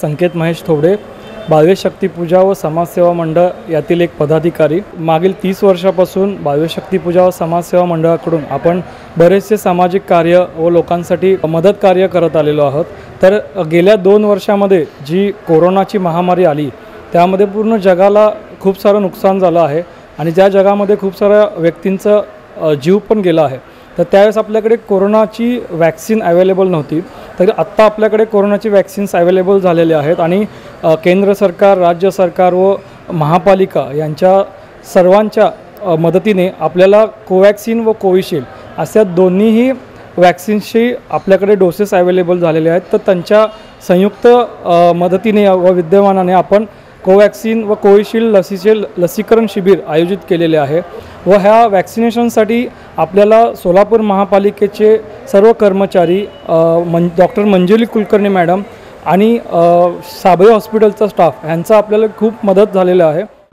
संकेत महेश थोडे, बाळवे शक्ति पूजा व समाजसेवा मंडळ यातील एक पदाधिकारी। मागील 30 वर्षापासून बाळवे शक्ति पूजा व समाजसेवा मंडळाकडून आपण बरेचसे सामाजिक कार्य व लोकांसाठी मदत कार्य करत आलेलो आहोत। तर गेल्या 2 वर्षामध्ये जी कोरोनाची महामारी आली त्यामध्ये पूर्ण जगाला खूप सारे नुकसान झालं आहे आणि ज्या जगामध्ये खूप साऱ्या व्यक्तींचा जीव पण गेला आहे। तर त्यावेळेस आपल्याकडे कोरोनाची वैक्सीन अवेलेबल नव्हती, तर आत्ता आपल्याकडे कोरोनाची वैक्सीन्स अवेलेबल झालेले आहेत आणि केंद्र सरकार, राज्य सरकार व महापालिका यांच्या सर्वांच्या मदतीने आपल्याला कोवॅक्सिन व कोविशील्ड अशा दोन्हीही वॅक्सिन्सशी आपल्याकडे डोसेस अवेलेबल झालेले आहेत। तर त्यांच्या संयुक्त मदतीने व विद्यमानाने आपण कोवॅक्सिन व कोविशील्ड लसीचे लसीकरण शिबिर आयोजित केलेले आहे व ह्या वॅक्सिनेशनसाठी आपल्याला सोलापूर महापालिकेचे सर्व कर्मचारी, डॉक्टर मंजुली कुलकर्णी मॅडम आणि साबाय हॉस्पिटलचा स्टाफ यांचा आपल्याला खूप मदत झालेला आहे।